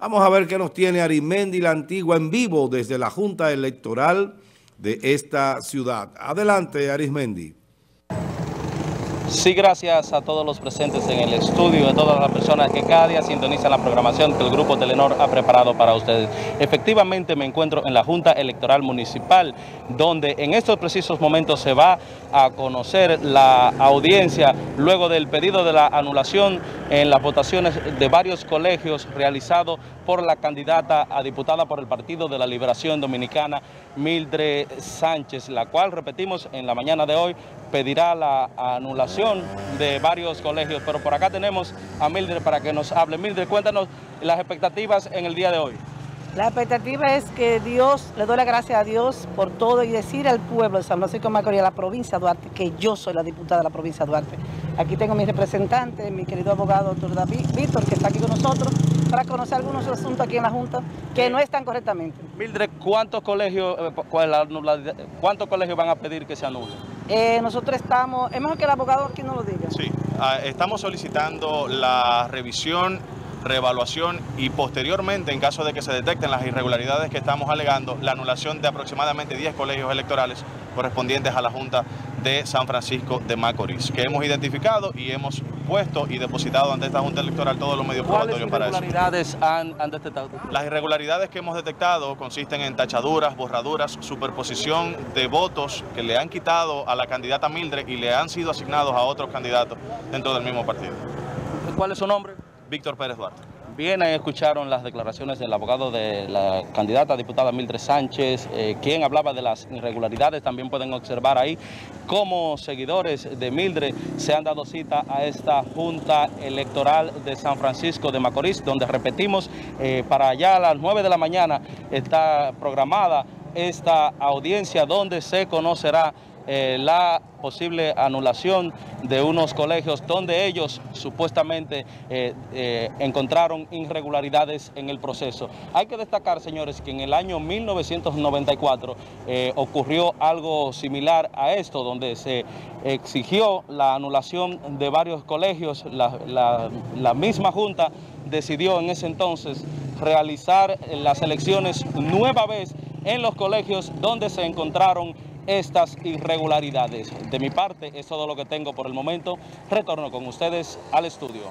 Vamos a ver qué nos tiene Arizmendi la Antigua en vivo desde la Junta Electoral de esta ciudad. Adelante, Arizmendi. Sí, gracias a todos los presentes en el estudio, a todas las personas que cada día sintonizan la programación que el Grupo Telenor ha preparado para ustedes. Efectivamente me encuentro en la Junta Electoral Municipal, donde en estos precisos momentos se va a conocer la audiencia luego del pedido de la anulación en las votaciones de varios colegios realizado por la candidata a diputada por el Partido de la Liberación Dominicana, Mildred Sánchez, la cual, repetimos, en la mañana de hoy pedirá la anulación de varios colegios. Pero por acá tenemos a Mildred para que nos hable. Mildred, cuéntanos las expectativas en el día de hoy. La expectativa es que Dios, le doy las gracias a Dios por todo y decir al pueblo de San Francisco de Macorís, a la provincia de Duarte, que yo soy la diputada de la provincia de Duarte. Aquí tengo a mi representante, mi querido abogado, doctor David Víctor, que está aquí con nosotros para conocer algunos asuntos aquí en la Junta que no están correctamente. Mildred, ¿cuántos colegios van a pedir que se anulen? Nosotros estamos, es mejor que el abogado aquí nos lo diga. Sí, estamos solicitando la revisión, reevaluación y posteriormente, en caso de que se detecten las irregularidades que estamos alegando, la anulación de aproximadamente 10 colegios electorales correspondientes a la Junta de San Francisco de Macorís, que hemos identificado y hemos puesto y depositado ante esta Junta Electoral todos los medios probatorios para eso. ¿Cuáles irregularidades han detectado? Las irregularidades que hemos detectado consisten en tachaduras, borraduras, superposición de votos que le han quitado a la candidata Mildred y le han sido asignados a otros candidatos dentro del mismo partido. ¿Cuál es su nombre? Víctor Pérez Duarte. Bien, ahí escucharon las declaraciones del abogado de la candidata diputada Mildred Sánchez, quien hablaba de las irregularidades. También pueden observar ahí cómo seguidores de Mildred se han dado cita a esta Junta Electoral de San Francisco de Macorís, donde, repetimos, para allá a las 9 de la mañana está programada esta audiencia donde se conocerá la posible anulación de unos colegios donde ellos supuestamente encontraron irregularidades en el proceso. Hay que destacar, señores, que en el año 1994 ocurrió algo similar a esto, donde se exigió la anulación de varios colegios. La misma Junta decidió en ese entonces realizar las elecciones nueva vez en los colegios donde se encontraron estas irregularidades. De mi parte, es todo lo que tengo por el momento. Retorno con ustedes al estudio.